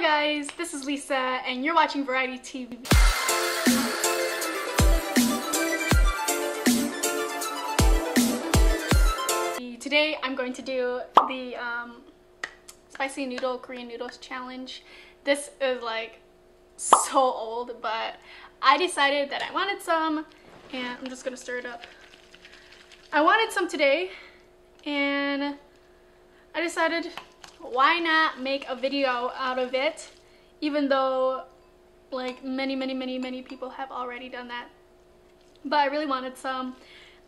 Hello guys, this is Lisa and you're watching Variety TV. Today I'm going to do the spicy noodle Korean noodles challenge. This is like so old, but I decided that I wanted some and I'm just gonna stir it up. I wanted some today and I decided why not make a video out of it, even though like many people have already done that, but I really wanted some.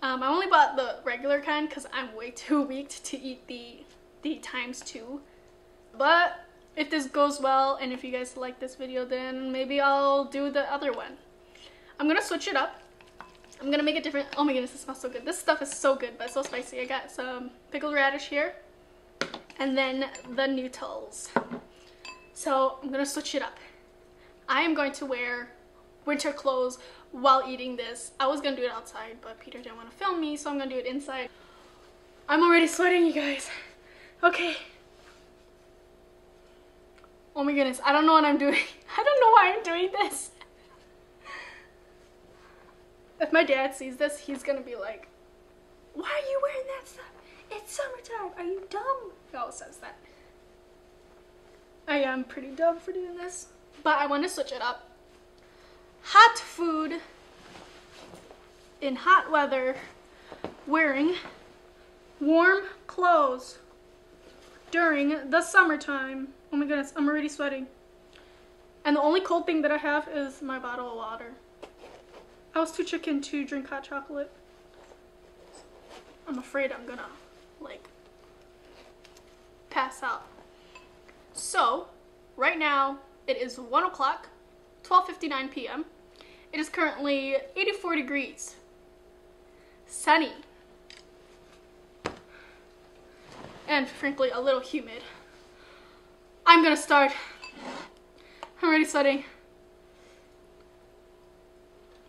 I only bought the regular kind because I'm way too weak to eat the ×2. But if this goes well and if you guys like this video, then maybe I'll do the other one. I'm gonna switch it up. I'm gonna make it different. Oh my goodness, it smells so good. This stuff is so good, but it's so spicy. I got some pickled radish here and then the noodles. So I'm gonna switch it up. I am going to wear winter clothes while eating this. I was gonna do it outside, but Peter didn't want to film me, so I'm gonna do it inside. I'm already sweating, you guys. Okay. Oh my goodness, I don't know what I'm doing. I don't know why I'm doing this. If my dad sees this, he's gonna be like, why are you wearing that stuff? It's summertime, are you dumb? He always says that. I am pretty dumb for doing this, but I want to switch it up. Hot food in hot weather, wearing warm clothes during the summertime. Oh my goodness, I'm already sweating. And the only cold thing that I have is my bottle of water. I was too chicken to drink hot chocolate. I'm afraid I'm gonna like pass out. So right now it is 1 o'clock, 12:59 p.m. It is currently 84 degrees. Sunny. And frankly, a little humid. I'm gonna start. I'm already sweating.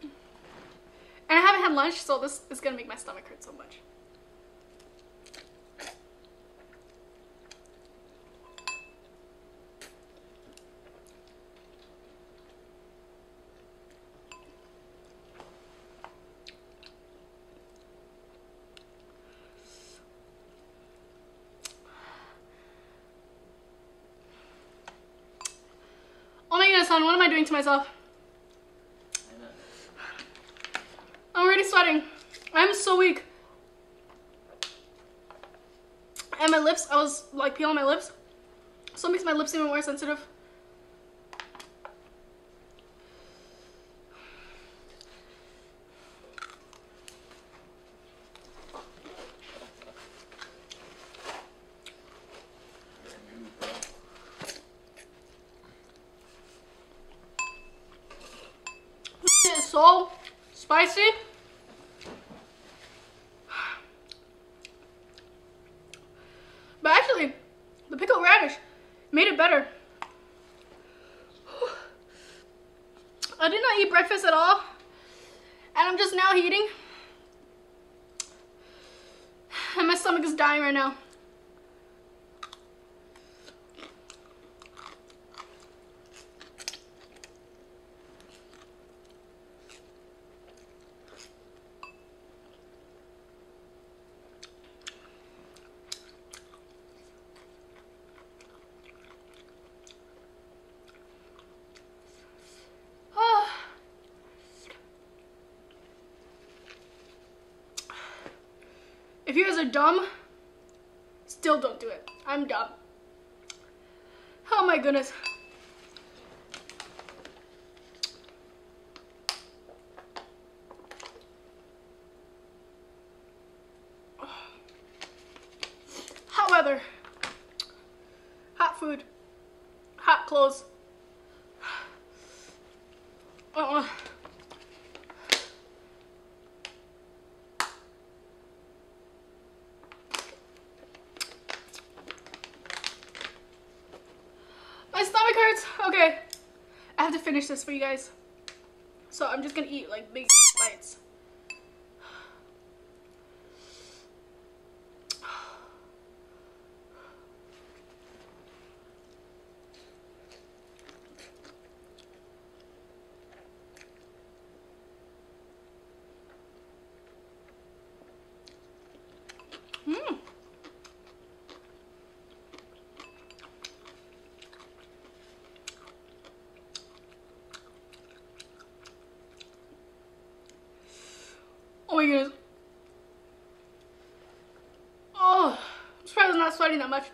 And I haven't had lunch, so this is gonna make my stomach hurt so much. What am I doing to myself? I'm already sweating. I'm so weak. And my lips, I was like peeling my lips, so it makes my lips even more sensitive. So spicy. But actually, the pickled radish made it better. I did not eat breakfast at all, and I'm just now eating. And my stomach is dying right now. If you guys are dumb, still don't do it. I'm dumb. Oh my goodness. Hot weather, hot food, hot clothes. Okay, I have to finish this for you guys, so I'm just gonna eat like big bites. my goodness. Oh, I'm surprised I'm not sweating that much.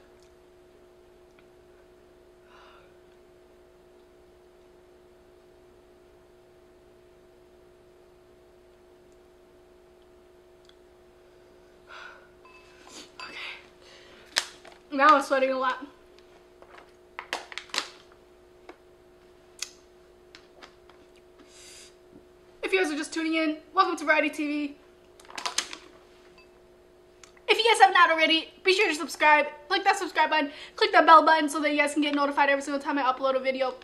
Now I'm sweating a lot. If you guys are just tuning in, welcome to Variety TV. If you guys have not already, be sure to subscribe. Click that subscribe button. Click that bell button so that you guys can get notified every single time I upload a video.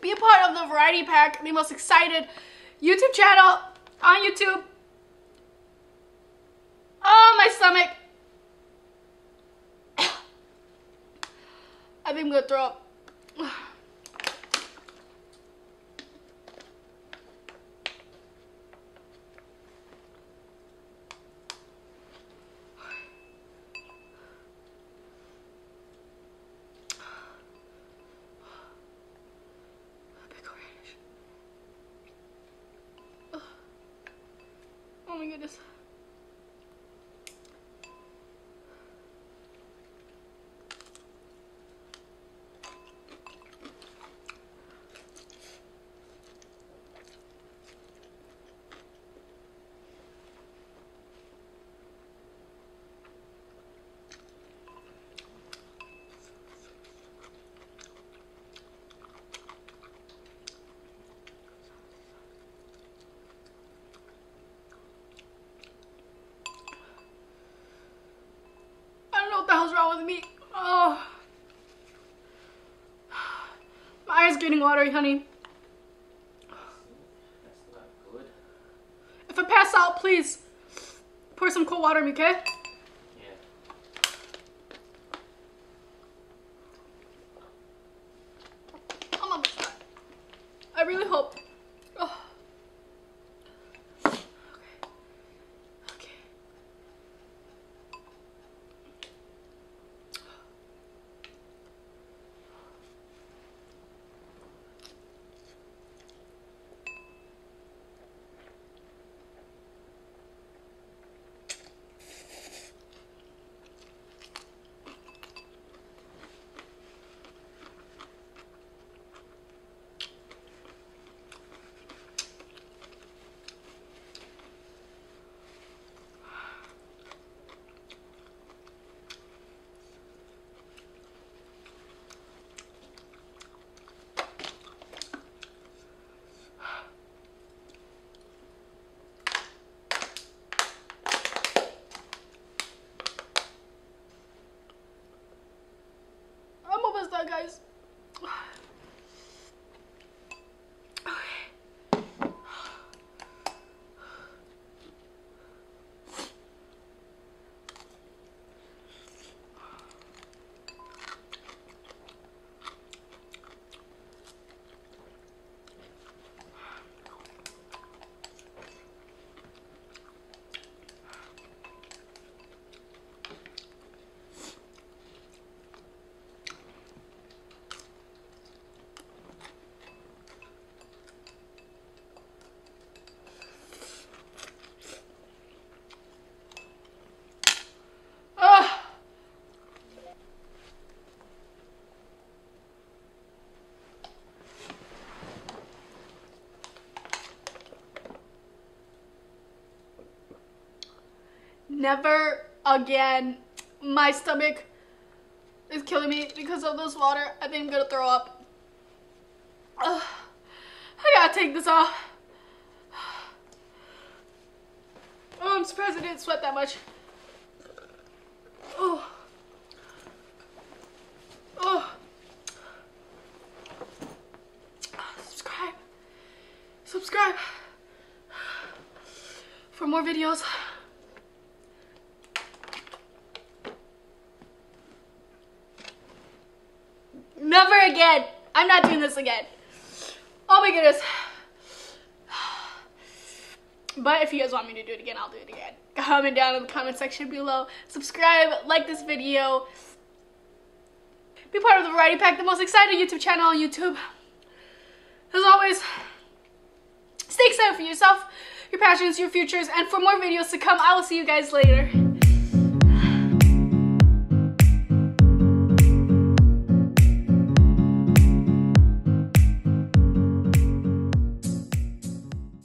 Be a part of the Variety Pack, the most excited YouTube channel on YouTube. Oh, my stomach. I think I'm gonna throw up. Oh my goodness. Wrong with me? Oh, my eyes getting watery, honey. That's not good. If I pass out, please pour some cold water on me, okay? Yeah. I'm almost done. I really hope. Oh. Guys. Okay. Never again. My stomach is killing me because of this water. I think I'm gonna throw up. Ugh. I gotta take this off. Oh, I'm surprised I didn't sweat that much. Oh. Oh. Subscribe. Subscribe for more videos. Never again. I'm not doing this again. Oh my goodness. But if you guys want me to do it again, I'll do it again. Comment down in the comment section below. Subscribe, like this video. Be part of the Variety Pack, the most exciting YouTube channel on YouTube. As always, stay excited for yourself. your passions, your futures, and for more videos to come, I will see you guys later.